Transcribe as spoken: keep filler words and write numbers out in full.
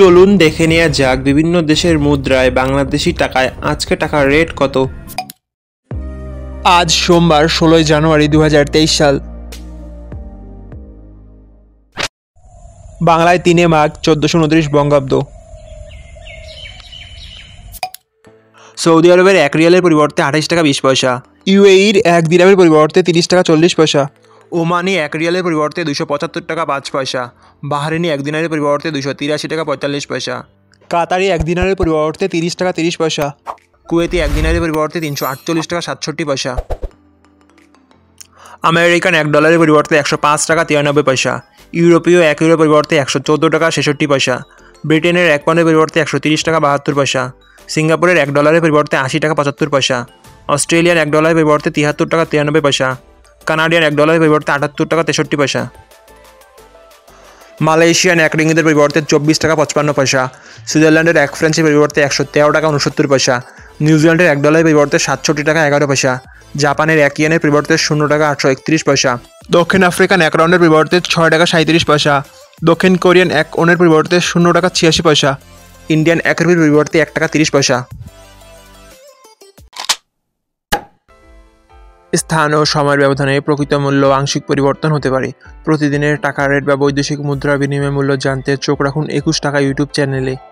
चलुन देखे नेওয়া যাক विभिन्न देशेर मुद्राय बांग्लादेशी टाकाय आजके टाकार रेट कतो। आज सोमवार ষোলোই জানুয়ারি দুই হাজার তেইশ সাल। বাংলায় তিন মাঘ চোদ্দশো উনত্রিশ বঙ্গাব্দ। সৌদি আরবের এক রিয়ালের পরিবর্তে আঠাশ টাকা বিশ পয়সা। ইউএইর এক দিরহামের পরিবর্তে তিরিশ টাকা চল্লিশ পয়সা। ওমানি এক রিয়ালের পরিবর্তে দুইশো পঁচাত্তর টাকা পাঁচ পয়সা। বাহরেনি এক দিনারের পরিবর্তে দুইশো তিরাশি টাকা পঁয়তাল্লিশ পয়সা। কাতারি এক দিনারের পরিবর্তে তিরিশ টাকা তিরিশ পয়সা। কুয়েতি এক দিনারের পরিবর্তে তিনশো আটচল্লিশ টাকা সাতষট্টি পয়সা। আমেরিকান এক ডলারের পরিবর্তে একশো পাঁচ টাকা তিরানব্বই পয়সা। ইউরোপীয় এক ইউরোর পরিবর্তে একশো চোদ্দো টাকা ছেষট্টি পয়সা। ব্রিটেনের এক পাউন্ডের পরিবর্তে একশো তিরিশ টাকা বাহাত্তর পয়সা। সিঙ্গাপুরের এক ডলারের পরিবর্তে আশি টাকা পঁচাত্তর পয়সা। অস্ট্রেলিয়ার এক ডলারের পরিবর্তে তিয়াত্তর টাকা তিরানব্বই পয়সা। কানাডিয়ান এক ডলারের পরিবর্তে আটাত্তর টাকা তেষট্টি পয়সা। মালয়েশিয়ান এক রিঙ্গিতের পরিবর্তে চব্বিশ টাকা পঁচপান্ন পয়সা। সুইজারল্যান্ডের এক ফ্রান্সের পরিবর্তে একশো তেরো টাকা উনসত্তর পয়সা। নিউজিল্যান্ডের এক ডলারের পরিবর্তে সাতষট্টি টাকা এগারো পয়সা। জাপানের এক ইয়েনের পরিবর্তে শূন্য টাকা আটশো একত্রিশ পয়সা। দক্ষিণ আফ্রিকান এক রাউন্ডের পরিবর্তে ছয় টাকা সাঁত্রিশ পয়সা। দক্ষিণ কোরিয়ান এক ওনের পরিবর্তে শূন্য টাকা ছিয়াশি পয়সা। ইন্ডিয়ান এক রুপির পরিবর্তে এক টাকা তিরিশ পয়সা। স্থান ও সময়ের ব্যবধানে প্রকৃত মূল্য আংশিক পরিবর্তন হতে পারে। প্রতিদিনের টাকা রেট বা বৈদেশিক মুদ্রার বিনিময় মূল্য জানতে চোখ রাখুন একুশ টাকা ইউটিউব চ্যানেলে।